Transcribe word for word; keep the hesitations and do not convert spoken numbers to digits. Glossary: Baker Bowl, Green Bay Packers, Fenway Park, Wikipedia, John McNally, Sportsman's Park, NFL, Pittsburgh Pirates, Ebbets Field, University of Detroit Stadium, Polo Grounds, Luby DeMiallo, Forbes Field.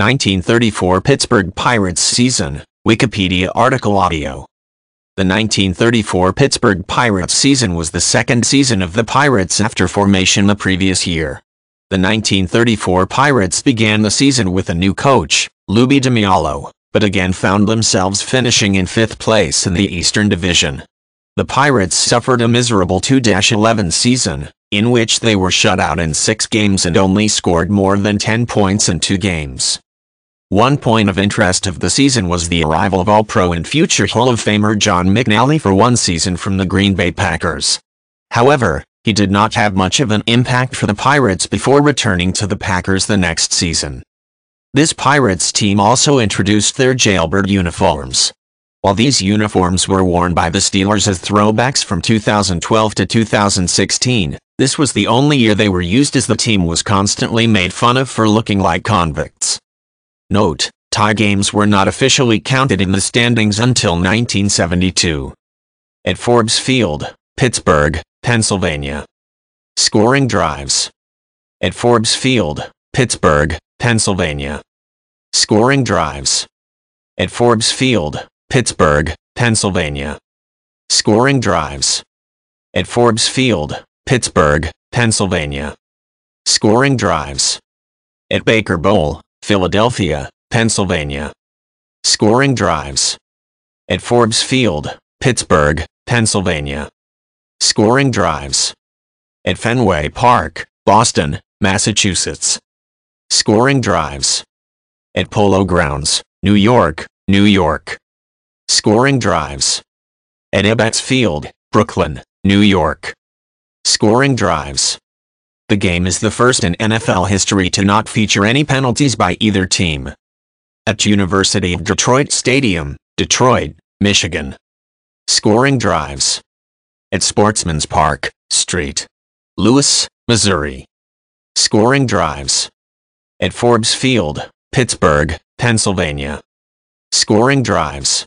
nineteen thirty-four Pittsburgh Pirates season, Wikipedia article audio. The nineteen thirty-four Pittsburgh Pirates season was the second season of the Pirates after formation the previous year. The nineteen thirty-four Pirates began the season with a new coach, Luby DeMiallo, but again found themselves finishing in fifth place in the Eastern Division. The Pirates suffered a miserable two eleven season, in which they were shut out in six games and only scored more than ten points in two games. One point of interest of the season was the arrival of All-Pro and future Hall of Famer John McNally for one season from the Green Bay Packers. However, he did not have much of an impact for the Pirates before returning to the Packers the next season. This Pirates team also introduced their jailbird uniforms. While these uniforms were worn by the Steelers as throwbacks from two thousand twelve to two thousand sixteen, this was the only year they were used, as the team was constantly made fun of for looking like convicts. Note: tie games were not officially counted in the standings until nineteen seventy-two. At Forbes Field, Pittsburgh, Pennsylvania. Scoring drives. At Forbes Field, Pittsburgh, Pennsylvania. Scoring drives. At Forbes Field, Pittsburgh, Pennsylvania. Scoring drives. At Forbes Field, Pittsburgh, Pennsylvania. Scoring drives. At Baker Bowl, Philadelphia, Pennsylvania. Scoring drives. At Forbes Field, Pittsburgh, Pennsylvania. Scoring drives. At Fenway Park, Boston, Massachusetts. Scoring drives. At Polo Grounds, New York, New York. Scoring drives. At Ebbets Field, Brooklyn, New York. Scoring drives. The game is the first in N F L history to not feature any penalties by either team. At University of Detroit Stadium, Detroit, Michigan. Scoring drives. At Sportsman's Park, Street, Louis, Missouri. Scoring drives. At Forbes Field, Pittsburgh, Pennsylvania. Scoring drives.